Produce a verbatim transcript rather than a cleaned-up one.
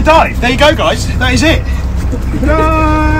to dive. There you go, guys. That is it. No!